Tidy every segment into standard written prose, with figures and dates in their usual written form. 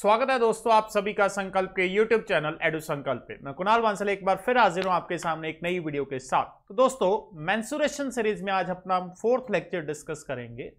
स्वागत है दोस्तों आप सभी का संकल्प के YouTube चैनल एडु संकल्प पे। मैं कुणाल बांसल एक बार फिर हाजिर हूं आपके सामने एक नई वीडियो के साथ। तो दोस्तों मेंसुरेशन सीरीज में आज अपना हम 4th लेक्चर डिस्कस करेंगे।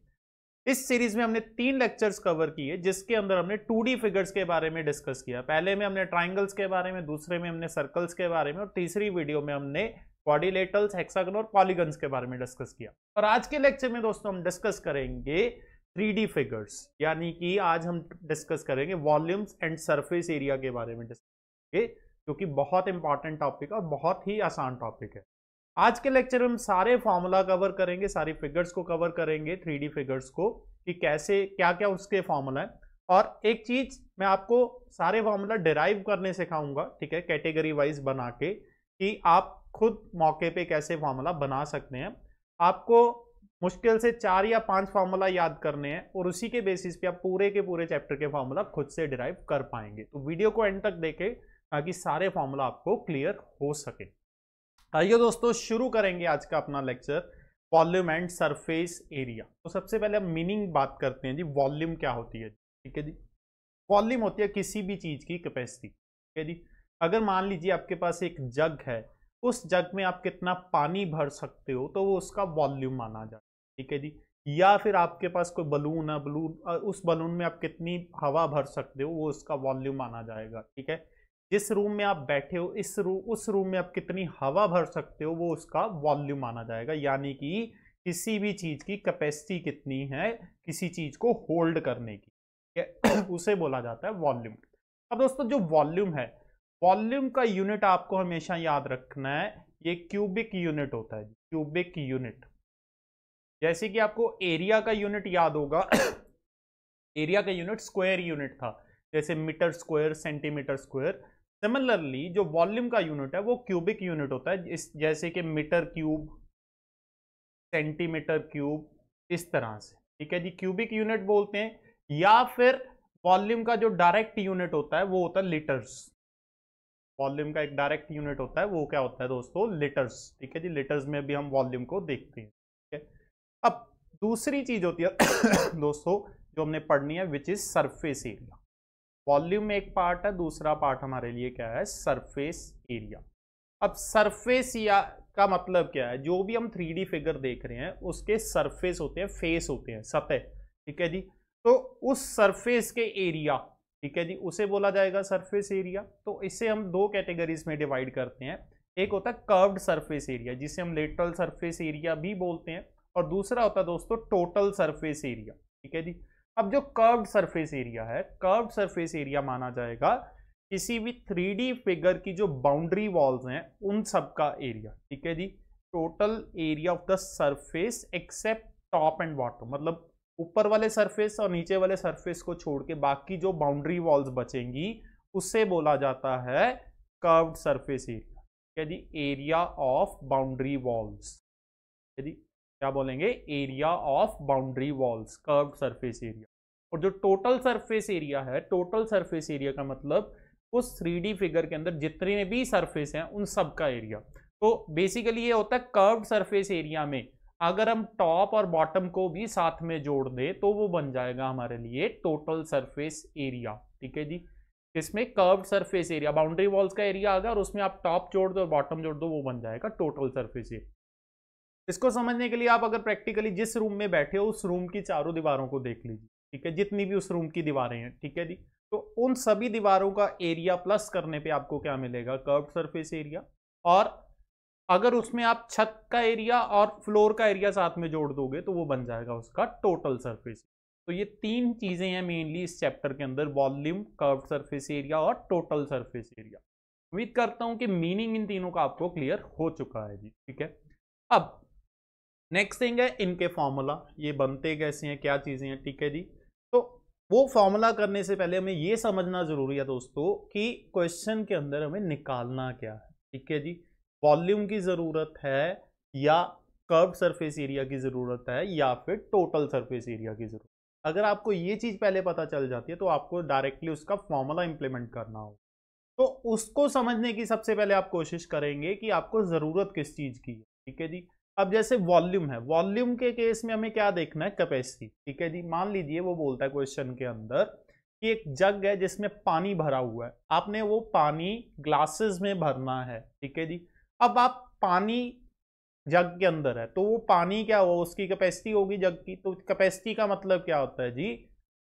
इस सीरीज में हमने 3 लेक्चर्स कवर किए जिसके अंदर हमने 2D फिगर्स के बारे में डिस्कस किया। पहले में हमने ट्राइंगल्स के बारे में, दूसरे में हमने सर्कल्स के बारे में और तीसरी वीडियो में हमने क्वाड्रिलेटरल्स, हेक्सागन और पॉलीगन्स के बारे में डिस्कस किया। और आज के लेक्चर में दोस्तों हम डिस्कस करेंगे 3D फिगर्स, यानी कि आज हम डिस्कस करेंगे वॉल्यूम्स एंड सरफेस एरिया के बारे में डिस्कस करेंगे, जो कि बहुत इंपॉर्टेंट टॉपिक है और बहुत ही आसान टॉपिक है। आज के लेक्चर में हम सारे फॉर्मूला कवर करेंगे, सारी फिगर्स को कवर करेंगे 3D फिगर्स को, कि कैसे क्या क्या उसके फॉर्मूला है। और एक चीज मैं आपको सारे फॉर्मूला डिराइव करने सिखाऊंगा, ठीक है, कैटेगरी वाइज बना के, कि आप खुद मौके पे कैसे फॉर्मूला बना सकते हैं। आपको मुश्किल से 4 या 5 फार्मूला याद करने हैं और उसी के बेसिस पे आप पूरे के पूरे चैप्टर के फार्मूला खुद से डिराइव कर पाएंगे। तो वीडियो को एंड तक देखें ताकि सारे फार्मूला आपको क्लियर हो सके। आइए दोस्तों शुरू करेंगे आज का अपना lecture, volume and surface area. तो सबसे पहले हम मीनिंग बात करते हैं जी, वॉल्यूम क्या होती है। ठीक है जी, वॉल्यूम होती है किसी भी चीज़ की कैपेसिटी। ठीक है जी, अगर मान लीजिए आपके पास एक जग है, उस जग में आप कितना पानी भर सकते हो तो वो उसका वॉल्यूम माना जाता है। ठीक है जी, या फिर आपके पास कोई बलून है, बलून उस बलून में आप कितनी हवा भर सकते हो वो उसका वॉल्यूम माना जाएगा। ठीक है, जिस रूम में आप बैठे हो उस रूम में आप कितनी हवा भर सकते हो वो उसका वॉल्यूम माना जाएगा। यानी कि किसी भी चीज़ की कैपेसिटी कितनी है किसी चीज़ को होल्ड करने की, ठीक है, उसे बोला जाता है वॉल्यूम। अब दोस्तों जो वॉल्यूम है, वॉल्यूम का यूनिट आपको हमेशा याद रखना है, ये क्यूबिक यूनिट होता है, क्यूबिक यूनिट। जैसे कि आपको एरिया का यूनिट याद होगा, एरिया का यूनिट स्क्वायर यूनिट था, जैसे metre square, centimetre square. Similarly जो वॉल्यूम का यूनिट है वो क्यूबिक यूनिट होता है, जैसे कि मीटर क्यूब, सेंटीमीटर क्यूब, इस तरह से। ठीक है जी, क्यूबिक यूनिट बोलते हैं। या फिर वॉल्यूम का जो डायरेक्ट यूनिट होता है वो होता है लीटर्स। वॉल्यूम का एक डायरेक्ट यूनिट होता है, वो क्या होता है दोस्तों, लीटर्स। ठीक है जी, लीटर्स में भी हम वॉल्यूम को देखते हैं। ठीक है, अब दूसरी चीज होती है दोस्तों जो हमने पढ़नी है, which is surface area. Volume में एक पार्ट है, दूसरा पार्ट हमारे लिए क्या है, सरफेस एरिया। अब सरफेस या का मतलब क्या है, जो भी हम 3D फिगर देख रहे हैं उसके सरफेस होते हैं, फेस होते हैं, सतह। ठीक है जी, तो उस सरफेस के एरिया, ठीक है जी, उसे बोला जाएगा सरफेस एरिया। तो इसे हम 2 कैटेगरीज में डिवाइड करते हैं, एक होता है कर्व्ड सरफेस एरिया जिसे हम लेटरल सरफेस एरिया भी बोलते हैं, और दूसरा होता है दोस्तों टोटल सरफेस एरिया। ठीक है जी, अब जो कर्व्ड सरफेस एरिया है, कर्व्ड सरफेस एरिया माना जाएगा किसी भी 3D फिगर की जो बाउंड्री वॉल्स हैं उन सब का एरिया। ठीक है जी, total area of the surface except top and bottom, मतलब ऊपर वाले सरफेस और नीचे वाले सरफेस को छोड़ के बाकी जो बाउंड्री वॉल्स बचेंगी उसे बोला जाता है कर्व्ड सरफेस एरिया। ठीक है जी, एरिया ऑफ बाउंड्री वॉल्स, ठीक है जी, क्या बोलेंगे, area of boundary walls, curved surface area. और जो टोटल सरफेस एरिया है, टोटल सरफेस एरिया का मतलब उस 3D फिगर के अंदर जितने भी सरफेस हैं उन सब का एरिया। तो बेसिकली ये होता है कर्व्ड सरफेस एरिया में अगर हम टॉप और बॉटम को भी साथ में जोड़ दें तो वो बन जाएगा हमारे लिए टोटल सरफेस एरिया। ठीक है जी, इसमें curved surface area, boundary walls का एरिया आ गया और उसमें आप टॉप जोड़ दो और बॉटम जोड़ दो, वो बन जाएगा टोटल सरफेस एरिया। इसको समझने के लिए आप अगर प्रैक्टिकली जिस रूम में बैठे हो उस रूम की चारों दीवारों को देख लीजिए। ठीक है, जितनी भी उस रूम की दीवारें हैं। ठीक है जी, तो उन सभी दीवारों का एरिया प्लस करने पे आपको क्या मिलेगा, कर्व्ड सरफेस एरिया। और अगर उसमें आप छत का एरिया और फ्लोर का एरिया साथ में जोड़ दोगे तो वो बन जाएगा उसका टोटल सरफेस। तो ये 3 चीज़ें हैं मेनली इस चैप्टर के अंदर, वॉल्यूम, कर्व्ड सरफेस एरिया और टोटल सरफेस एरिया। उम्मीद करता हूँ कि मीनिंग इन तीनों का आपको क्लियर हो चुका है जी। ठीक है, अब नेक्स्ट थिंग है इनके फॉर्मूला, ये बनते कैसे हैं, क्या चीज़ें हैं। ठीक है जी, तो वो फॉर्मूला करने से पहले हमें ये समझना ज़रूरी है दोस्तों कि क्वेश्चन के अंदर हमें निकालना क्या है। ठीक है जी, वॉल्यूम की ज़रूरत है या कर्व सरफेस एरिया की ज़रूरत है या फिर टोटल सरफेस एरिया की ज़रूरत है। अगर आपको ये चीज़ पहले पता चल जाती है तो आपको डायरेक्टली उसका फॉर्मूला इम्प्लीमेंट करना होगा। तो उसको समझने की सबसे पहले आप कोशिश करेंगे कि आपको ज़रूरत किस चीज़ की है। ठीक है जी, अब जैसे वॉल्यूम है, वॉल्यूम के केस में हमें क्या देखना है, कैपेसिटी। ठीक है जी, मान लीजिए वो बोलता है क्वेश्चन के अंदर कि एक जग है जिसमें पानी भरा हुआ है, आपने वो पानी ग्लासेस में भरना है, ठीक है जी। अब आप पानी जग के अंदर है तो वो पानी क्या हो, उसकी कैपेसिटी होगी जग की, तो कैपेसिटी का मतलब क्या होता है जी,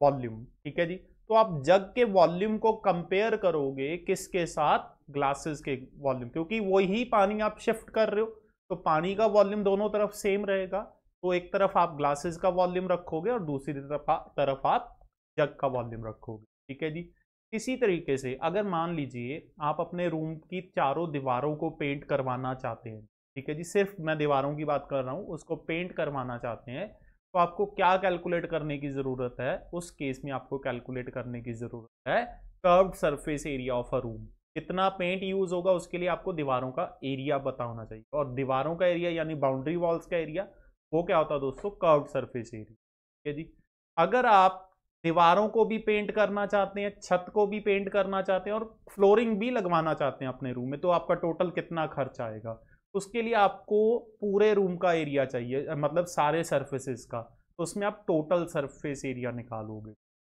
वॉल्यूम, ठीक है जी। तो आप जग के वॉल्यूम को कंपेयर करोगे किसके साथ, ग्लासेस के वॉल्यूम, क्योंकि वही पानी आप शिफ्ट कर रहे हो तो पानी का वॉल्यूम दोनों तरफ सेम रहेगा। तो एक तरफ आप ग्लासेस का वॉल्यूम रखोगे और दूसरी तरफ आप जग का वॉल्यूम रखोगे, ठीक है जी। इसी तरीके से अगर मान लीजिए आप अपने रूम की चारों दीवारों को पेंट करवाना चाहते हैं, ठीक है जी, सिर्फ मैं दीवारों की बात कर रहा हूँ, उसको पेंट करवाना चाहते हैं, तो आपको क्या कैलकुलेट करने की ज़रूरत है, उस केस में आपको कैलकुलेट करने की ज़रूरत है curved surface area of a room, कितना पेंट यूज़ होगा उसके लिए आपको दीवारों का एरिया पता होना चाहिए। और दीवारों का एरिया यानी बाउंड्री वॉल्स का एरिया वो क्या होता है दोस्तों, कर्व्ड सरफेस एरिया, ठीक है जी। अगर आप दीवारों को भी पेंट करना चाहते हैं, छत को भी पेंट करना चाहते हैं और फ्लोरिंग भी लगवाना चाहते हैं अपने रूम में, तो आपका टोटल कितना खर्च आएगा, उसके लिए आपको पूरे रूम का एरिया चाहिए, मतलब सारे सरफेसेस का, तो उसमें आप टोटल सरफेस एरिया निकालोगे।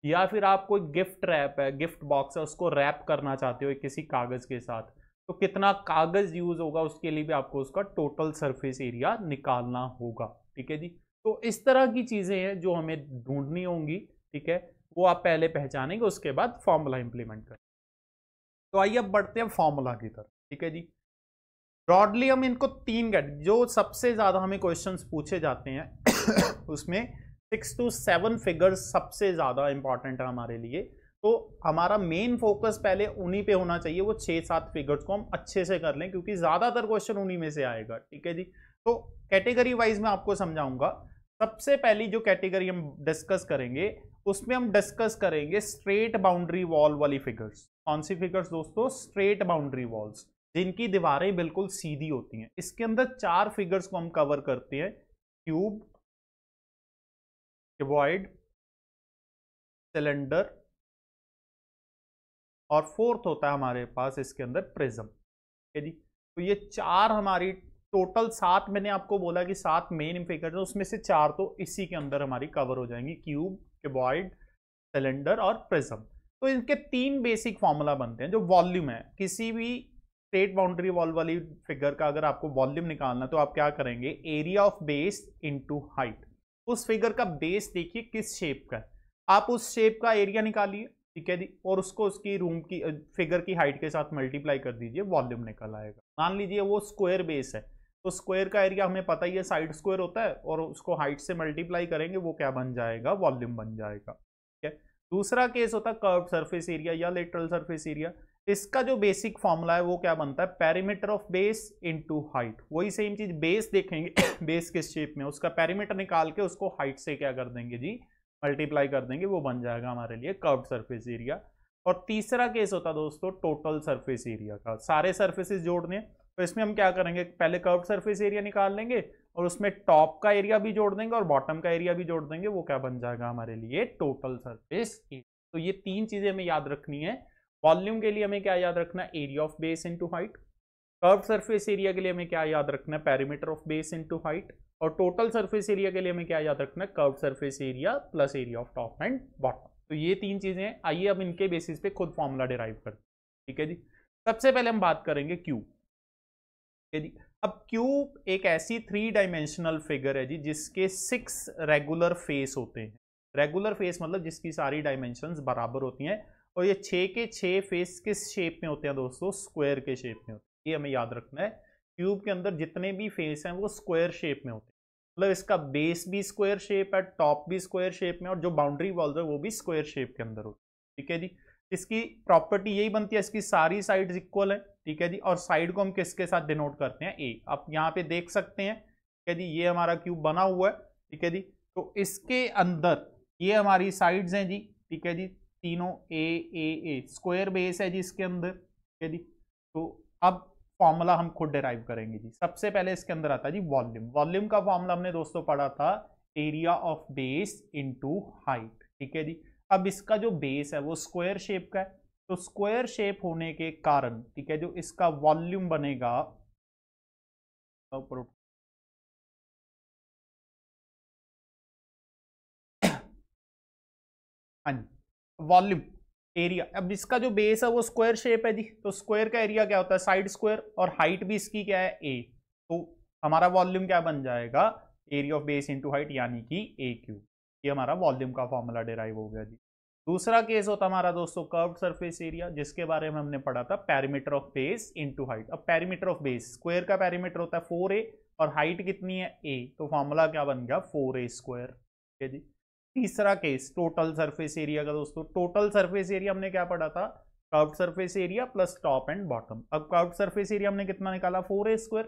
या फिर आप कोई गिफ्ट रैप है, गिफ्ट बॉक्स है, उसको रैप करना चाहते हो किसी कागज़ के साथ, तो कितना कागज़ यूज़ होगा उसके लिए भी आपको उसका टोटल सरफेस एरिया निकालना होगा, ठीक है जी। तो इस तरह की चीज़ें हैं जो हमें ढूंढनी होंगी, ठीक है, वो आप पहले पहचानेंगे, उसके बाद फॉर्मूला इंप्लीमेंट करें। तो आइए अब बढ़ते हैं फॉर्मूला की तरफ, ठीक है जी। ब्रॉडली हम इनको तीन कैटेगरी, जो सबसे ज़्यादा हमें क्वेश्चंस पूछे जाते हैं उसमें 6 to 7 फिगर्स सबसे ज़्यादा इंपॉर्टेंट है हमारे लिए, तो हमारा मेन फोकस पहले उन्हीं पे होना चाहिए, वो 6-7 फिगर्स को हम अच्छे से कर लें क्योंकि ज़्यादातर क्वेश्चन उन्हीं में से आएगा, ठीक है जी। तो कैटेगरी वाइज मैं आपको समझाऊंगा। सबसे पहली जो कैटेगरी हम डिस्कस करेंगे उसमें हम डिस्कस करेंगे स्ट्रेट बाउंड्री वॉल वाली फिगर्स। कौन सी फिगर्स दोस्तों, स्ट्रेट बाउंड्री वॉल्स, जिनकी दीवारें बिल्कुल सीधी होती हैं। इसके अंदर 4 फिगर्स को हम कवर करते हैं, क्यूब, क्यूबॉइड, सिलेंडर और फोर्थ होता है हमारे पास इसके अंदर प्रिज्म, ठीक है जी। तो ये 4 हमारी टोटल 7, मैंने आपको बोला कि 7 मेन फिगर्स हैं, उसमें से 4 तो इसी के अंदर हमारी कवर हो जाएंगी, क्यूब, क्यूबॉइड, सिलेंडर और प्रिज्म। तो इनके 3 बेसिक फॉर्मूला बनते हैं। जो वॉल्यूम है किसी भी स्ट्रेट बाउंड्री वॉल वाली फिगर का, अगर आपको वॉल्यूम निकालना है तो आप क्या करेंगे, area of base into height. उस फिगर का बेस देखिए किस शेप का है, आप उस शेप का एरिया निकालिए, ठीक है जी, और उसको उसकी रूम की फिगर की हाइट के साथ मल्टीप्लाई कर दीजिए, वॉल्यूम निकल आएगा। मान लीजिए वो स्क्वायर बेस है तो स्क्वायर का एरिया हमें पता ही है साइड स्क्वायर होता है, और उसको हाइट से मल्टीप्लाई करेंगे, वो क्या बन जाएगा, वॉल्यूम बन जाएगा, ठीक है। दूसरा केस होता है कर्व सरफेस एरिया या लेटरल सरफेस एरिया। इसका जो बेसिक फॉर्मूला है वो क्या बनता है, perimeter of base into height. वही सेम चीज, बेस देखेंगे बेस किस शेप में, उसका पैरीमीटर निकाल के उसको हाइट से क्या कर देंगे जी, मल्टीप्लाई कर देंगे, वो बन जाएगा हमारे लिए कर्व्ड सरफेस एरिया। और तीसरा केस होता है दोस्तों टोटल सरफेस एरिया का, सारे सरफेसेस जोड़ने हैं, तो इसमें हम क्या करेंगे, पहले कर्व्ड सरफेस एरिया निकाल लेंगे और उसमें टॉप का एरिया भी जोड़ देंगे और बॉटम का एरिया भी जोड़ देंगे, वो क्या बन जाएगा हमारे लिए, टोटल सरफेस एरिया। तो ये 3 चीजें हमें याद रखनी है। वॉल्यूम के लिए हमें क्या याद रखना है, area of base into height. Curve surface area के लिए हमें क्या याद रखना है, perimeter of base into height. और टोटल सरफेस एरिया के लिए हमें क्या याद रखना है, curve surface area plus area of top and bottom. तो ये 3 चीजें हैं। आइए अब इनके बेसिस पे खुद फॉर्मूला डिराइव करते हैं, ठीक है जी। सबसे पहले हम बात करेंगे क्यूब, ठीक है जी। अब क्यूब एक ऐसी 3 डायमेंशनल फिगर है जी जिसके 6 रेगुलर फेस होते हैं। रेगुलर फेस मतलब जिसकी सारी डायमेंशन बराबर होती हैं, और ये 6 के 6 फेस किस शेप में होते हैं दोस्तों, स्क्वायर के शेप में होते हैं। ये हमें याद रखना है, क्यूब के अंदर जितने भी फेस हैं वो स्क्वायर शेप में होते हैं, मतलब इसका बेस भी स्क्वायर शेप है, टॉप भी स्क्वायर शेप में, और जो बाउंड्री वॉल्स है वो भी स्क्वायर शेप के अंदर होती है, ठीक है जी। इसकी प्रॉपर्टी यही बनती है, इसकी सारी साइड्स इक्वल है, ठीक है जी। और साइड को हम किसके साथ डिनोट करते हैं, ए। आप यहाँ पे देख सकते हैं, ठीक है जी, ये हमारा क्यूब बना हुआ है, ठीक है जी। तो इसके अंदर ये हमारी साइड्स हैं जी, ठीक है जी, तीनों ए ए ए, स्क्वायर बेस है जी इसके अंदर, ठीक है जी। तो अब फॉर्मूला हम खुद डिराइव करेंगे जी। सबसे पहले इसके अंदर आता है जी वॉल्यूम। वॉल्यूम का फॉर्मूला हमने दोस्तों पढ़ा था, area of base into height, ठीक है जी। अब इसका जो बेस है वो स्क्वायर शेप का है, तो स्क्वायर शेप होने के कारण, ठीक है, जो इसका वॉल्यूम बनेगा, हाँ वॉल्यूम एरिया। अब इसका जो बेस है वो स्क्वायर शेप है जी, तो स्क्वायर का एरिया क्या होता है साइड स्क्वायर, और हाइट भी इसकी क्या है ए, तो हमारा वॉल्यूम क्या बन जाएगा area of base into height यानी कि ए क्यूब। ये हमारा वॉल्यूम का फॉर्मूला डेराइव हो गया जी। दूसरा केस होता हमारा दोस्तों कर्व सरफेस एरिया, जिसके बारे में हमने पढ़ा था perimeter of base into height. अब पैरीमीटर ऑफ बेस, स्क्वायर का पैरीमीटर होता है 4a और हाइट कितनी है a, तो फॉर्मूला क्या बन गया 4a स्क्वायर, ठीक है जी। तीसरा केस टोटल सरफेस एरिया का दोस्तों, टोटल सरफेस एरिया हमने क्या पढ़ा था curved surface area plus top and bottom. अब कर्व्ड सरफेस एरिया हमने कितना निकाला 4a square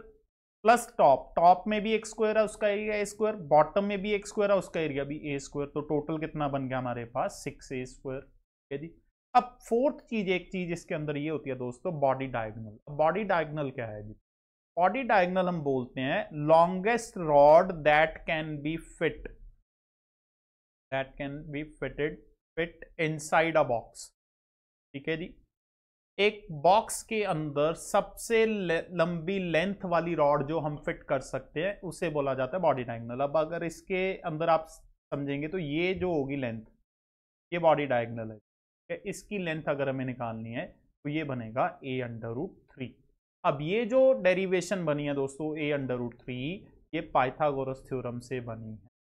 plus top, top में भी एक स्क्वायर है उसका एरिया ए स्क्वायर, बॉटम में भी एक स्क्वायर है उसका एरिया भी ए स्क्वायर, तो टोटल कितना बन गया हमारे पास 6a स्क्वायर, ठीक है जी। अब फोर्थ चीज, एक चीज इसके अंदर ये होती है दोस्तों बॉडी डायगोनल। अब बॉडी डायगोनल क्या है जी, बॉडी डायगोनल हम बोलते हैं longest rod that can be fit inside a box, ठीक है जी। एक बॉक्स के अंदर सबसे लंबी लेंथ वाली रॉड जो हम फिट कर सकते हैं उसे बोला जाता है बॉडी डायगोनल। अब अगर इसके अंदर आप समझेंगे तो ये जो होगी लेंथ, ये बॉडी डायगोनल है, इसकी लेंथ अगर हमें निकालनी है तो ये बनेगा a अंडर रूट 3। अब ये जो डेरिवेशन बनी है दोस्तों a अंडर रूट 3, ये पाइथागोरस थ्योरम से बनी है, ठीक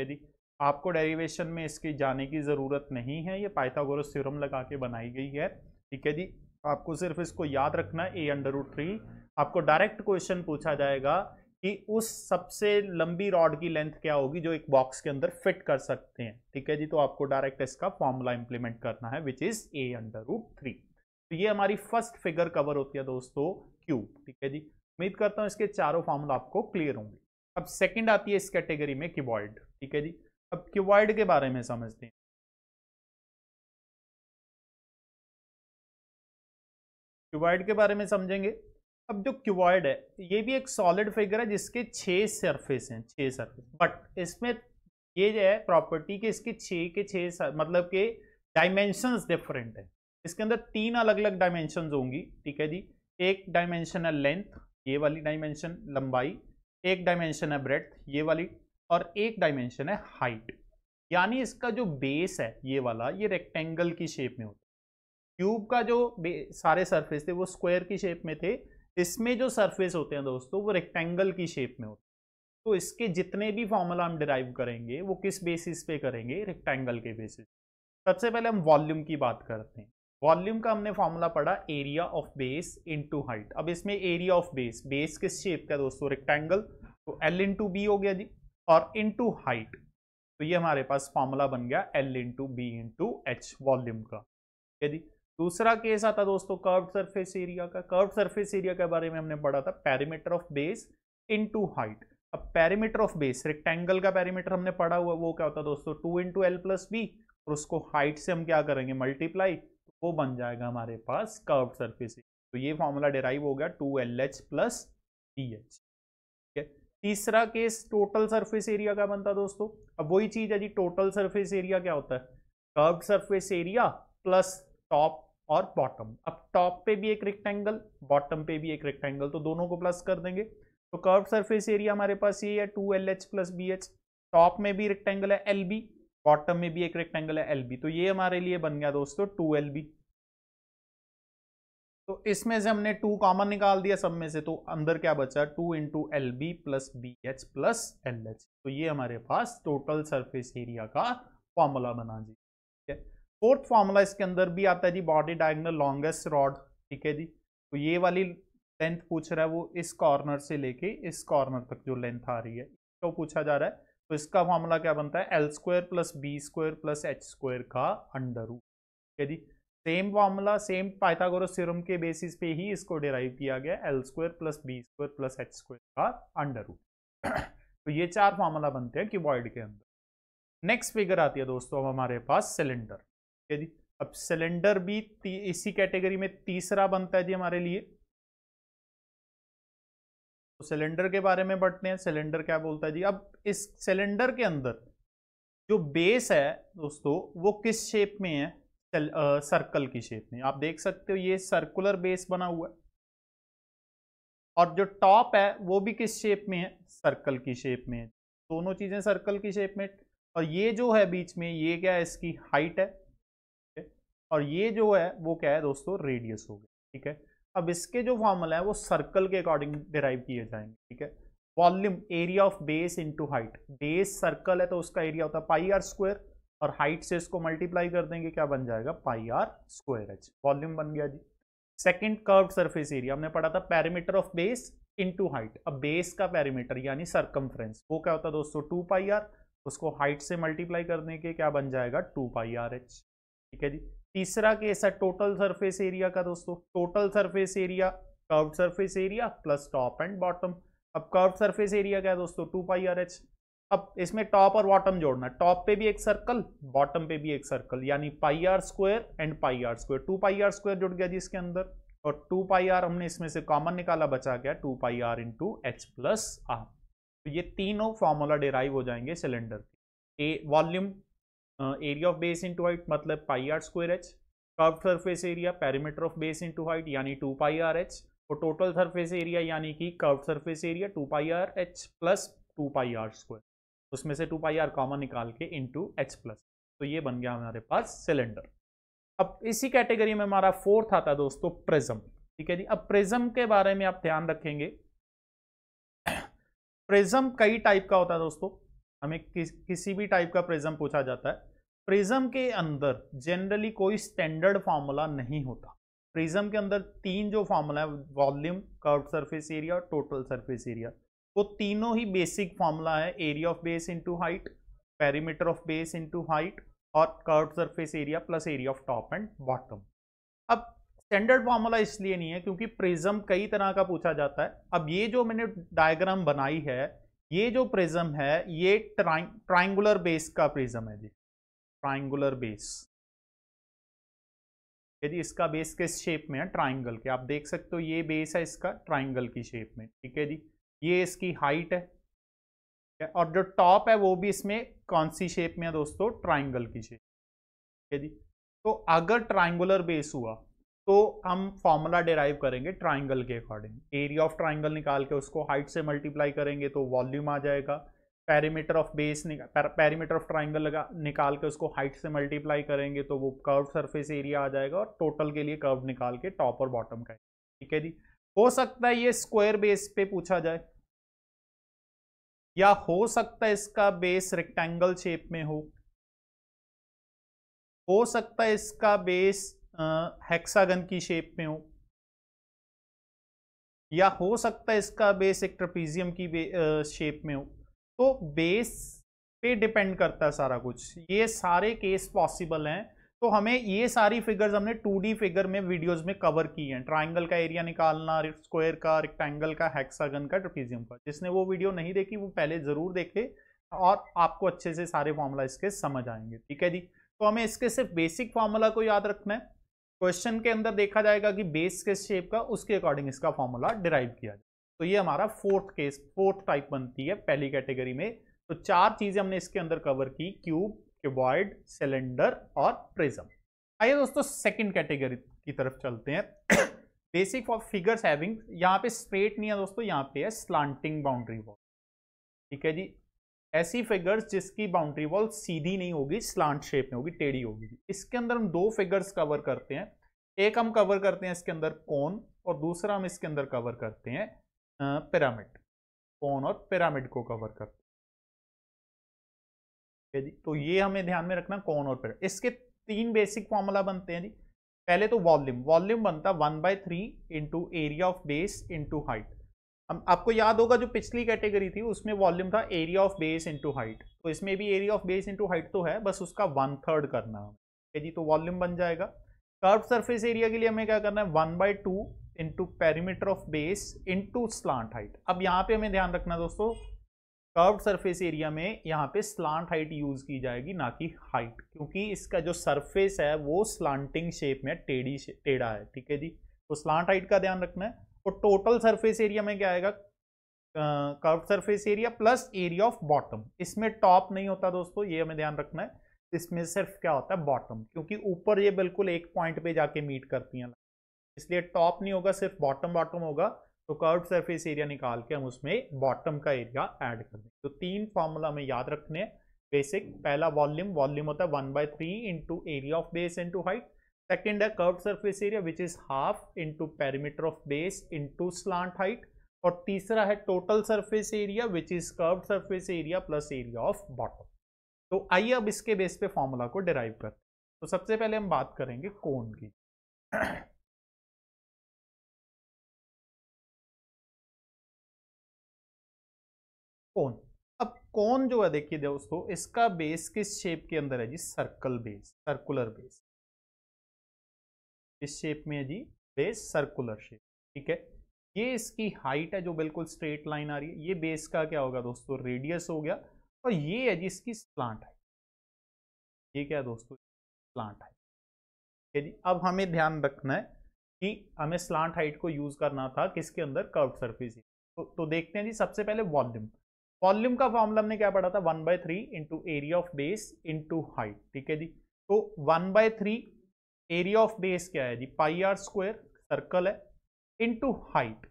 है जी। आपको डेरिवेशन में इसकी जाने की ज़रूरत नहीं है, ये पाइथागोरस थ्योरम लगा के बनाई गई है, ठीक है जी। आपको सिर्फ इसको याद रखना है a अंडर रूट 3। आपको डायरेक्ट क्वेश्चन पूछा जाएगा कि उस सबसे लंबी रॉड की लेंथ क्या होगी जो एक बॉक्स के अंदर फिट कर सकते हैं, ठीक है जी। तो आपको डायरेक्ट इसका फॉर्मूला इंप्लीमेंट करना है which is a under root 3। तो ये हमारी फर्स्ट फिगर कवर होती है दोस्तों क्यूब, ठीक है जी। उम्मीद करता हूँ इसके चारों फॉर्मूला आपको क्लियर होंगे। अब सेकेंड आती है इस कैटेगरी में क्यूबॉइड, ठीक है जी। अब क्यूबॉइड के बारे में समझते हैं। क्यूबॉइड के बारे में समझेंगे। अब जो क्यूबॉइड है ये भी एक सॉलिड फिगर है जिसके 6 सरफेस हैं, 6 सरफेस, बट इसमें ये जो है प्रॉपर्टी के इसके 6 के 6 मतलब के डायमेंशंस डिफरेंट है। इसके अंदर 3 अलग अलग डायमेंशंस होंगी, ठीक है जी। एक डायमेंशन है लेंथ, ये वाली डायमेंशन लंबाई, एक डायमेंशन है ब्रेथ ये वाली, और एक डायमेंशन है हाइट। यानी इसका जो बेस है ये वाला, ये रेक्टेंगल की शेप में होता है। क्यूब का जो सारे सरफेस थे वो स्क्वायर की शेप में थे, इसमें जो सरफेस होते हैं दोस्तों वो रेक्टेंगल की शेप में होते हैं। तो इसके जितने भी फॉर्मूला हम डिराइव करेंगे वो किस बेसिस पे करेंगे, रेक्टेंगल के बेसिस। सबसे पहले हम वॉल्यूम की बात करते हैं। वॉल्यूम का हमने फॉर्मूला पढ़ा area of base into height. अब इसमें एरिया ऑफ बेस, बेस किस शेप का दोस्तों रेक्टेंगल, तो एल इंटू बी हो गया जी, और इंटू हाइट, तो ये हमारे पास फॉर्मूला बन गया L into B into H volume का, ठीक है जी। दूसरा केस आता दोस्तों कर्व्ड सरफेस एरिया का। कर्व्ड सरफेस एरिया के बारे में हमने पढ़ा था perimeter of base into height. अब पैरीमीटर ऑफ बेस, रेक्टेंगल का पैरीमीटर हमने पढ़ा हुआ, वो क्या होता है दोस्तों 2 इंटू एल प्लस बी, और उसको हाइट से हम क्या करेंगे मल्टीप्लाई, वो बन जाएगा हमारे पास कर्व्ड सरफेस एरिया। तो ये फॉर्मूला डिराइव हो गया 2LH प्लस BH, ठीक है। तीसरा केस टोटल सरफेस एरिया का बनता दोस्तों। अब वही चीज है जी, टोटल सरफेस एरिया क्या होता है curved surface area plus top और बॉटम। अब टॉप पे भी एक रेक्टेंगल, बॉटम पे भी एक रेक्टेंगल, तो दोनों को प्लस कर देंगे, तो कर्व सरफेस एरिया हमारे पास ये है 2LH प्लस BH। टॉप में भी रेक्टेंगल है LB, बॉटम में भी एक रेक्टेंगल है LB, तो ये हमारे लिए बन गया दोस्तों 2LB। तो इसमें से हमने 2 कॉमन निकाल दिया सब में से, तो अंदर क्या बचा 2 into LB plus BH plus LH, तो ये हमारे पास टोटल सरफेस एरिया का फॉर्मूला बना जी। फोर्थ फॉर्मूला इसके अंदर भी आता है जी बॉडी डायगोनल लॉन्गेस्ट रॉड, ठीक है जी। तो ये वाली लेंथ पूछ रहा है वो इस कॉर्नर से लेके इस कॉर्नर तक जो लेंथ आ रही है तो पूछा जा रहा है, तो इसका फॉर्मूला क्या बनता है L square plus B square plus H square का अंडर रूट, ठीक है जी। Same formula, same Pythagoras theorem के बेसिस पे ही इसको डिराइव किया गया, L square plus B square plus H square का अंडर रूट। तो ये 4 फॉर्मूला बनते हैं क्यूबॉइड के अंदर। नेक्स्ट फिगर आती है दोस्तों हमारे पास सिलेंडर, ठीक है जी। अब सिलेंडर भी इसी कैटेगरी में तीसरा बनता है जी हमारे लिए। तो सिलेंडर के बारे में बढ़ते हैं, सिलेंडर क्या बोलता है जी। अब इस सिलेंडर के अंदर जो बेस है दोस्तों वो किस शेप में है, सर्कल की शेप में। आप देख सकते हो ये सर्कुलर बेस बना हुआ है, और जो टॉप है वो भी किस शेप में है, सर्कल की शेप में है, दोनों चीजें सर्कल की शेप में। और ये जो है बीच में, ये क्या है इसकी हाइट है, और ये जो है वो क्या है दोस्तों, रेडियस हो गया। ठीक है, अब इसके जो फॉर्मूला है वो सर्कल के अकॉर्डिंग डिराइव किए जाएंगे। ठीक है, volume area of base into height, base circle है तो उसका एरिया होता है पाई आर स्क्वायर और हाइट से इसको मल्टीप्लाई कर देंगे, क्या बन जाएगा pi R square H, volume बन गया जी। सेकेंड कर्व सरफेस एरिया हमने पढ़ा था parameter of base into height, अब बेस का पैरामीटर यानी सर्कमफ्रेंस वो क्या होता है दोस्तों 2 पाई आर, उसको हाइट से मल्टीप्लाई करने के क्या बन जाएगा 2 पाई आर एच। ठीक है जी, तीसरा केस है टोटल सरफेस एरिया का दोस्तों, total surface area curve surface area plus top and bottom. अब कर्व सरफेस एरिया क्या है दोस्तों 2 पाई आर एच। अब इसमें टॉप और बॉटम जोड़ना, टॉप पे भी एक सर्कल बॉटम पे भी एक सर्कल, यानी pi R square and pi R square, 2 pi R square जुड़ गया जी इसके अंदर, और 2 पाई आर हमने इसमें से कॉमन निकाला, बचा गया 2 pi R into H plus R. तो ये तीनों फॉर्मूला डिराइव हो जाएंगे सिलेंडर के, a volume area of base into height मतलब pi R square H, curve surface area parameter of base into height यानी 2 पाई आर एच, और total surface area यानी कि curve surface area 2 pi R H plus 2 pi R square, उसमें से 2 pi are common निकाल के into H plus. तो ये बन गया हमारे पास सिलेंडर। अब इसी कैटेगरी में हमारा फोर्थ आता है दोस्तों प्रिज्म। ठीक है जी, अब प्रिज्म के बारे में आप ध्यान रखेंगे, प्रिज्म कई टाइप का होता है दोस्तों, हमें किसी भी टाइप का प्रिज्म पूछा जाता है। प्रिज्म के अंदर जनरली कोई स्टैंडर्ड फॉर्मूला नहीं होता। प्रिज्म के अंदर 3 जो फॉर्मूला है, वॉल्यूम कर्व सरफेस एरिया और टोटल सरफेस एरिया, वो तीनों ही बेसिक फॉर्मूला है, area of base into height, perimeter of base into height और curve surface area plus area of top and bottom. अब स्टैंडर्ड फॉर्मूला इसलिए नहीं है क्योंकि प्रिज्म कई तरह का पूछा जाता है। अब ये जो मैंने डायग्राम बनाई है, ये जो प्रिज्म है ये ट्राइंगुलर बेस का प्रिज्म है जी, ट्राइंगुलर बेस, यदि इसका बेस किस शेप में है, ट्राइंगल के, आप देख सकते हो ये बेस है इसका ट्राइंगल की शेप में। ठीक है जी, ये इसकी हाइट है और जो टॉप है वो भी इसमें कौन सी शेप में है दोस्तों, ट्राइंगल की शेप। ठीक है जी, तो अगर ट्राइंगुलर बेस हुआ तो हम फॉर्मूला डिराइव करेंगे ट्राइंगल के अकॉर्डिंग, एरिया ऑफ ट्राइंगल निकाल के उसको हाइट से मल्टीप्लाई करेंगे तो वॉल्यूम आ जाएगा, perimeter of base perimeter of triangle निकाल के उसको हाइट से मल्टीप्लाई करेंगे तो वो कर्व सरफेस एरिया आ जाएगा, और टोटल के लिए कर्व निकाल के टॉप और बॉटम का। ठीक है जी, हो सकता है ये स्क्वायर बेस पे पूछा जाए या हो सकता है इसका बेस रेक्टेंगल शेप में हो सकता है इसका बेस हेक्सागन की शेप में हो, या हो सकता है इसका बेस एक ट्रेपीजियम की शेप में हो। तो बेस पे डिपेंड करता है सारा कुछ, ये सारे केस पॉसिबल हैं। तो हमें ये सारी फिगर्स हमने 2D फिगर में वीडियोस में कवर की हैं, ट्राइंगल का एरिया निकालना, स्क्वायर का, रेक्टेंगल का, हेक्सागन का, ट्रेपीजियम का। जिसने वो वीडियो नहीं देखी वो पहले ज़रूर देखे और आपको अच्छे से सारे फॉर्मूला इसके समझ आएंगे। ठीक है जी, तो हमें इसके सिर्फ बेसिक फार्मूला को याद रखना है, क्वेश्चन के अंदर देखा जाएगा कि बेस किस शेप का, उसके अकॉर्डिंग इसका फॉर्मूला डिराइव किया जाए। तो ये हमारा फोर्थ केस, फोर्थ टाइप बनती है पहली कैटेगरी में। तो 4 चीज़ें हमने इसके अंदर कवर की, क्यूब, क्यूबॉइड, सिलेंडर और प्रिज्म। आइए दोस्तों सेकंड कैटेगरी की तरफ चलते हैं, बेसिक ऑफ फिगर्स हैविंग, यहाँ पे स्ट्रेट नहीं है दोस्तों, यहाँ पे है स्लांटिंग बाउंड्री वॉल। ठीक है जी, ऐसी फिगर्स जिसकी बाउंड्री वॉल सीधी नहीं होगी, स्लांट शेप में होगी, टेढ़ी होगी। इसके अंदर हम 2 फिगर्स कवर करते हैं, एक हम कवर करते हैं इसके अंदर कोन और दूसरा हम इसके अंदर कवर करते हैं पिरामिड, कोन और पिरामिड को कवर करते हैं। तो ये हमें ध्यान में रखना, कौन और पेड़। इसके 3 बेसिक फॉर्मूला बनते हैं जी, पहले तो वॉल्यूम, वॉल्यूम बनता 1/3 into area of base into height. हम आपको याद होगा जो पिछली कैटेगरी थी उसमें वॉल्यूम था area of base into height, तो इसमें भी area of base into height तो है, बस उसका 1/3 करना है। ठीक है जी, तो वॉल्यूम बन जाएगा। कर्व सरफेस एरिया के लिए हमें क्या करना है, 1/2 into perimeter of base into slant height. अब यहाँ पे हमें ध्यान रखना दोस्तों, कर्व सरफेस एरिया में यहाँ पे स्लांट हाइट यूज़ की जाएगी, ना कि हाइट, क्योंकि इसका जो सरफेस है वो स्लांटिंग शेप में, टेढ़ा है। ठीक है जी, तो स्लांट हाइट का ध्यान रखना है। और टोटल सरफेस एरिया में क्या आएगा, curve surface area plus area of bottom. इसमें टॉप नहीं होता दोस्तों, ये हमें ध्यान रखना है, इसमें सिर्फ क्या होता है बॉटम, क्योंकि ऊपर ये बिल्कुल एक पॉइंट पे जाके मीट करती हैं, इसलिए टॉप नहीं होगा, सिर्फ बॉटम होगा। तो कर्व सरफेस एरिया निकाल के हम उसमें बॉटम का एरिया ऐड कर देंगे। तो 3 फॉर्मूला हमें याद रखने बेसिक, पहला वॉल्यूम, वॉल्यूम होता है 1/3 into area of base into height, Second, a curved surface area which is half into perimeter of base into slant height. और तीसरा है total surface area which is curved surface area plus area of bottom. तो आइए अब इसके base पे formula को derive करते हैं। तो सबसे पहले हम बात करेंगे कोण की। कोण, अब कोण जो है देखिए दोस्तों, इसका बेस किस शेप के अंदर है जी? Circle base, circular base. इस शेप में है जी बेस, सर्कुलर शेप, ठीक है। ये इसकी हाइट है जो बिल्कुल स्ट्रेट लाइन आ रही है। ये बेस का क्या होगा दोस्तों? रेडियस हो गया। और ये है जी इसकी स्लांट हाइट। ये क्या है दोस्तों? स्लांट हाइट, ठीक है जी। अब हमें ध्यान रखना है कि हमें स्लांट हाइट को यूज करना था किसके अंदर? Curved surface. तो देखते हैं जी सबसे पहले वॉल्यूम। वॉल्यूम का फॉर्मूला हमने क्या पढ़ा था? 1/3 into area of base into height, ठीक है जी। तो 1/3 एरिया ऑफ बेस क्या है जी? पाई आर स्क्वायर, सर्कल है, इंटू हाइट।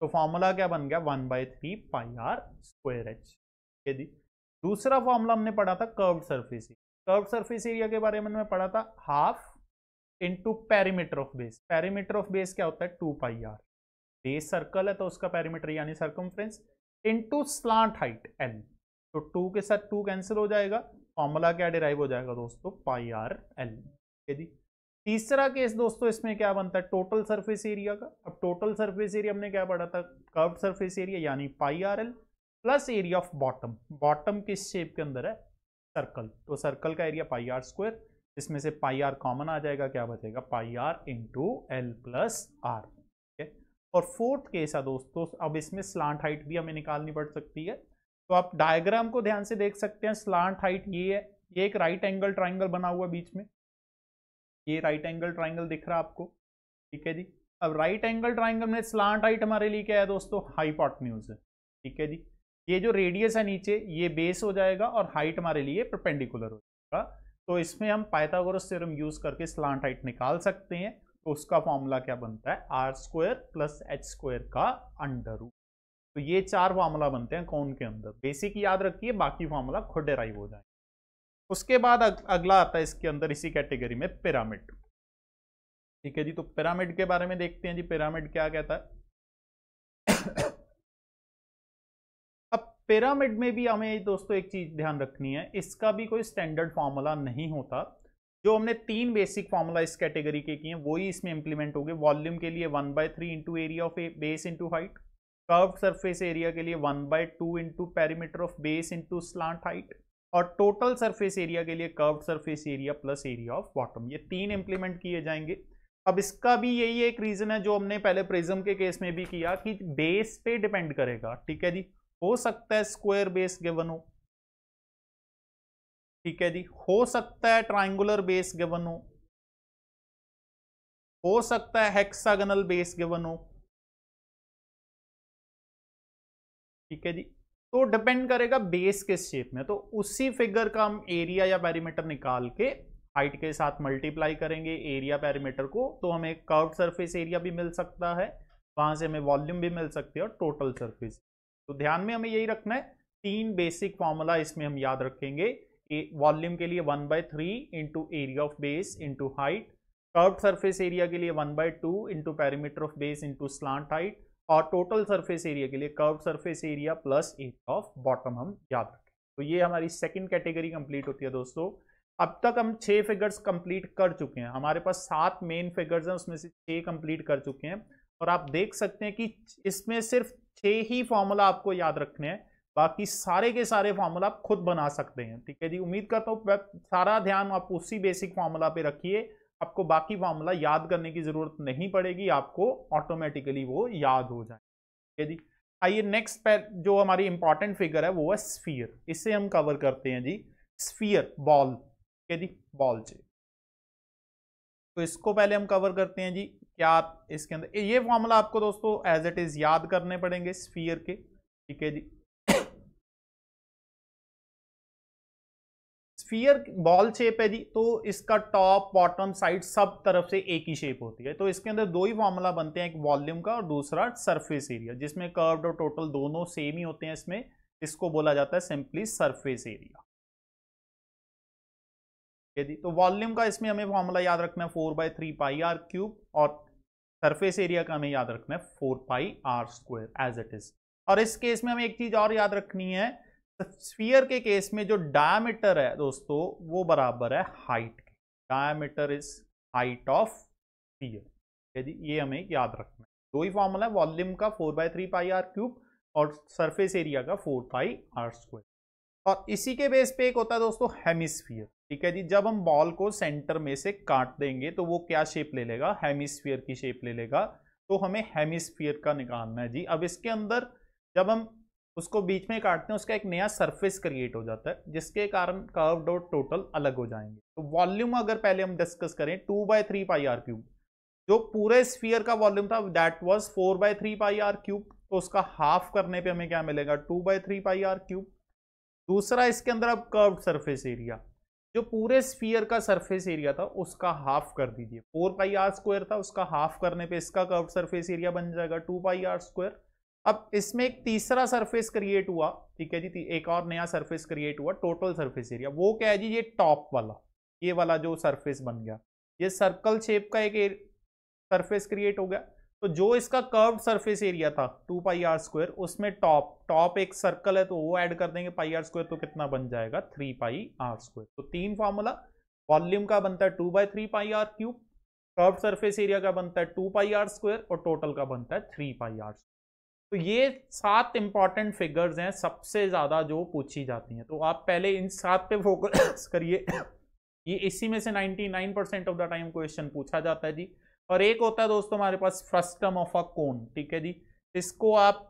तो फॉर्मूला क्या बन गया? 1/3 पाई आर स्क्वायर एच, ठीक है जी। दूसरा फॉर्मूला हमने पढ़ा था curved surface area. Curved surface area के बारे में हमने पढ़ा था half into perimeter of base. Perimeter of base क्या होता है? 2 पाई आर। बेस सर्कल है तो उसका पैरीमीटर यानी circumference, into slant height L. तो 2 के साथ 2 कैंसिल हो जाएगा। फॉर्मूला क्या डिराइव हो जाएगा दोस्तों? पाई आर एल, ठीक है जी। तीसरा केस दोस्तों, इसमें क्या बनता है? टोटल सरफेस एरिया का। अब टोटल सरफेस एरिया हमने क्या पढ़ा था? कर्व्ड सरफेस एरिया यानी pi R L plus area of bottom. Bottom किस शेप के अंदर है? सर्कल। तो सर्कल का एरिया पाई आर स्क्वायर, इसमें से पाई आर कॉमन आ जाएगा। क्या बचेगा? Pi R into L plus R, ठीक है। और फोर्थ केस है दोस्तों, अब इसमें स्लांट हाइट भी हमें निकालनी पड़ सकती है। तो आप डायग्राम को ध्यान से देख सकते हैं। स्लांट हाइट ये है, ये एक राइट एंगल ट्राइंगल बना हुआ बीच में। ये राइट एंगल ट्राइंगल दिख रहा है आपको, ठीक है जी। अब राइट एंगल ट्राइंगल में स्लांट हाइट हमारे लिए क्या है दोस्तों? हाइपोटेन्यूज है, ठीक है जी। ये जो रेडियस है नीचे, ये बेस हो जाएगा और हाइट हमारे लिए परपेंडिकुलर हो जाएगा। तो इसमें हम पाइथागोरस थ्योरम यूज करके स्लांट हाइट निकाल सकते हैं। तो उसका फॉर्मूला क्या बनता है? R square plus H square का अंडर रूट। तो ये 4 फॉर्मूला बनते हैं कोण के अंदर। बेसिक याद रखिए, बाकी फॉर्मूला खुद डिराइव हो जाएंगे। उसके बाद अगला आता है इसके अंदर इसी कैटेगरी में पिरामिड, ठीक है जी। तो पिरामिड के बारे में देखते हैं जी, पिरामिड क्या कहता है। अब पिरामिड में भी हमें दोस्तों एक चीज ध्यान रखनी है, इसका भी कोई स्टैंडर्ड फॉर्मूला नहीं होता। जो हमने 3 बेसिक फॉर्मूला इस कैटेगरी के किए, वही इसमें इंप्लीमेंट हो गए। वॉल्यूम के लिए 1/3 into area of base into height. Curved surface area के लिए 1/2 into perimeter of base into slant height. और टोटल सरफेस एरिया के लिए curved surface area plus area of bottom. ये 3 इंप्लीमेंट किए जाएंगे। अब इसका भी यही एक रीजन है जो हमने पहले प्रिज्म के केस में भी किया, कि बेस पे डिपेंड करेगा, ठीक है जी। हो सकता है स्क्वायर बेस गिवन हो, ठीक है जी। हो सकता है ट्रायंगुलर बेस गिवन हो सकता है हेक्सागोनल बेस गिवन हो, ठीक है जी। तो डिपेंड करेगा बेस किस शेप में। तो उसी फिगर का हम एरिया या पैरीमीटर निकाल के हाइट के साथ मल्टीप्लाई करेंगे एरिया पैरीमीटर को। तो हमें कर्व्ड सरफेस एरिया भी मिल सकता है, वहां से हमें वॉल्यूम भी मिल सकती है, और टोटल सरफेस। तो ध्यान में हमें यही रखना है, 3 बेसिक फॉर्मूला इसमें हम याद रखेंगे। वॉल्यूम के लिए 1/3 into area of base into height. Curved surface area के लिए 1/2 into perimeter of base into slant height. और टोटल सरफेस एरिया के लिए curve surface area plus area of bottom हम याद रखें। तो ये हमारी सेकंड कैटेगरी कंप्लीट होती है दोस्तों। अब तक हम 6 फिगर्स कंप्लीट कर चुके हैं। हमारे पास 7 मेन फिगर्स हैं, उसमें से 6 कंप्लीट कर चुके हैं। और आप देख सकते हैं कि इसमें सिर्फ 6 ही फॉर्मूला आपको याद रखने हैं, बाकी सारे के सारे फॉर्मूला आप खुद बना सकते हैं, ठीक है जी। उम्मीद करता हूँ सारा ध्यान आप उसी बेसिक फॉर्मूला पे रखिए, आपको बाकी फॉर्मूला याद करने की जरूरत नहीं पड़ेगी, आपको ऑटोमेटिकली वो याद हो जाए, ठीक है जी। आइए नेक्स्ट पर जो हमारी इंपॉर्टेंट फिगर है वो है स्फीयर। इसे हम कवर करते हैं जी। स्फीयर बॉल, ठीक है जी, बॉल शेप। तो इसको पहले हम कवर करते हैं जी। क्या इसके अंदर ये फॉर्मूला आपको दोस्तों एज इट इज याद करने पड़ेंगे स्फीयर के, ठीक है जी। स्फीयर बॉल शेप है जी, तो इसका टॉप बॉटम साइड सब तरफ से एक ही शेप होती है। तो इसके अंदर 2 ही फॉर्मूला बनते हैं, एक वॉल्यूम का और दूसरा सरफेस एरिया, जिसमें कर्व्ड और टोटल दोनों सेम ही होते हैं। इसमें इसको बोला जाता है सिंपली सरफेस एरिया, यदि तो वॉल्यूम का इसमें हमें फॉर्मूला याद रखना है 4/3 पाई r क्यूब और सरफेस एरिया का हमें याद रखना है 4 pi r square as it is. और इस केस में हमें एक चीज और याद रखनी है, स्फीयर के केस में जो डायमीटर है दोस्तों वो बराबर है हाइट के, diameter is height of sphere, यदि ये हमें याद रखना है। दो ही फॉर्मूला है, वॉल्यूम का 4/3 पाई r क्यूब और सरफेस एरिया का 4 पाई r स्क्वायर। और इसी के बेस पे एक होता है दोस्तों हेमिस्फीयर, ठीक है जी। जब हम बॉल को सेंटर में से काट देंगे तो वो क्या शेप ले लेगा, हेमिस्फीयर की शेप ले लेगा। तो हमें हेमिस्फीयर का निकालना है जी। अब इसके अंदर जब हम उसको बीच में काटते हैं उसका एक नया सरफेस क्रिएट हो जाता है जिसके कारण कर्व और टोटल अलग हो जाएंगे। तो वॉल्यूम अगर पहले हम डिस्कस करें 2/3 पाई r क्यूब, जो पूरे स्फीयर का वॉल्यूम था that was 4/3 pi r cube, तो उसका हाफ करने पे हमें क्या मिलेगा 2/3 पाई r क्यूब। दूसरा इसके अंदर अब कर्व सरफेस एरिया, जो पूरे स्फीयर का सरफेस एरिया था उसका हाफ कर दीजिए, 4 पाई r स्क्वायर था, उसका हाफ करने पे इसका कर्व सरफेस एरिया बन जाएगा 2 पाई r स्क्वायर। अब इसमें एक तीसरा सरफेस क्रिएट हुआ, ठीक है जी, एक और नया सरफेस क्रिएट हुआ टोटल सरफेस एरिया। वो क्या है जी, ये टॉप वाला, ये वाला जो सरफेस बन गया, ये सर्कल शेप का एक सरफेस क्रिएट हो गया। तो जो इसका कर्व सरफेस एरिया था 2 पाई r स्क्वायर, उसमें टॉप एक सर्कल है तो वो ऐड कर देंगे पाई r स्क्वायर, तो कितना बन जाएगा 3 पाई r स्क्वायर। तो तीन फॉर्मूला, वॉल्यूम का बनता है 2/3 pi r cube, curve surface area का बनता है 2 पाई r स्क्वायर और टोटल का बनता है 3 पाई r स्क्वायर। तो ये 7 इंपॉर्टेंट फिगर्स हैं सबसे ज़्यादा जो पूछी जाती हैं। तो आप पहले इन 7 पे फोकस करिए, ये इसी में से 99% ऑफ द टाइम क्वेश्चन पूछा जाता है जी। और एक होता है दोस्तों हमारे पास frustum of a cone, ठीक है जी, इसको आप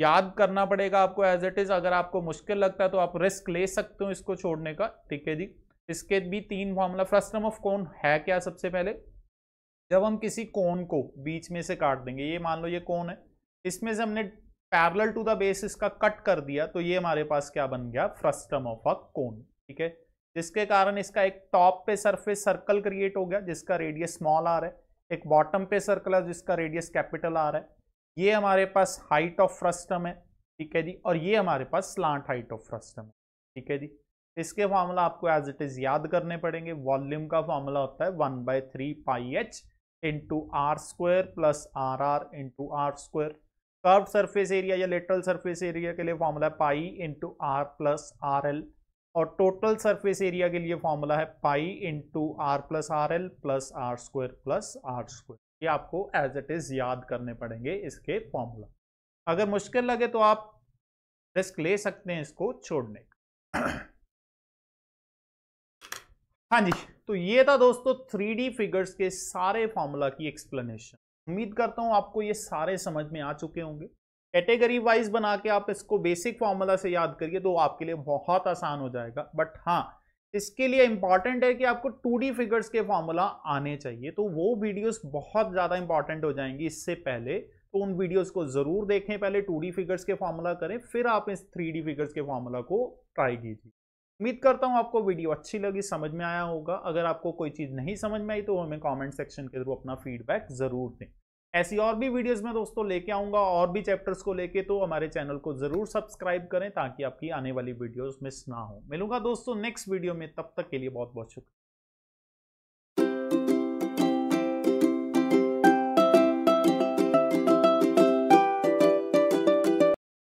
याद करना पड़ेगा आपको एज इट इज़। अगर आपको मुश्किल लगता है तो आप रिस्क ले सकते हो इसको छोड़ने का, ठीक है जी। इसके भी तीन formula, frustum of cone है क्या, सबसे पहले जब हम किसी कोन को बीच में से काट देंगे, ये मान लो ये कोन है, इसमें से हमने पैरेलल टू द बेस इसका कट कर दिया, तो ये हमारे पास क्या बन गया, frustum of a cone, ठीक है। जिसके कारण इसका एक टॉप पे सरफेस सर्कल क्रिएट हो गया जिसका रेडियस स्मॉल r है, एक बॉटम पे सर्कल है जिसका रेडियस कैपिटल r है। ये हमारे पास हाइट ऑफ फर्स्ट टर्म है, ठीक है जी। और ये हमारे पास slant height of frustum है, ठीक है जी। इसके फॉर्मूला आपको एज इट इज याद करने पड़ेंगे। वॉल्यूम का फॉर्मूला होता है 1/3 pi h into r square plus r r into r square. Curve surface area या लेटरल सरफेस एरिया के लिए फॉर्मूला है pi into r plus r l, और टोटल सरफेस एरिया के लिए फॉर्मूला है pi into r plus r l plus r square plus r square. ये आपको एज इट इज याद करने पड़ेंगे इसके फॉर्मूला। अगर मुश्किल लगे तो आप रिस्क ले सकते हैं इसको छोड़ने का। हाँ जी, तो ये था दोस्तों 3D फिगर्स के सारे फॉर्मूला की एक्सप्लेनेशन। उम्मीद करता हूं आपको ये सारे समझ में आ चुके होंगे। कैटेगरी वाइज बना के आप इसको बेसिक फॉर्मूला से याद करिए तो आपके लिए बहुत आसान हो जाएगा। बट हाँ, इसके लिए इंपॉर्टेंट है कि आपको 2D फिगर्स के फॉर्मूला आने चाहिए, तो वो वीडियोस बहुत ज़्यादा इंपॉर्टेंट हो जाएंगी इससे पहले। तो उन वीडियोस को ज़रूर देखें, पहले 2D फिगर्स के फॉर्मूला करें, फिर आप इस 3D फिगर्स के फॉर्मूला को ट्राई कीजिए। उम्मीद करता हूँ आपको वीडियो अच्छी लगी, समझ में आया होगा। अगर आपको कोई चीज़ नहीं समझ में आई तो हमें कमेंट सेक्शन के थ्रू अपना फीडबैक ज़रूर दें। ऐसी और भी वीडियोस में दोस्तों लेके आऊँगा, और भी चैप्टर्स को लेके, तो हमारे चैनल को ज़रूर सब्सक्राइब करें ताकि आपकी आने वाली वीडियोस मिस ना हो। मिलूंगा दोस्तों नेक्स्ट वीडियो में, तब तक के लिए बहुत बहुत शुक्रिया।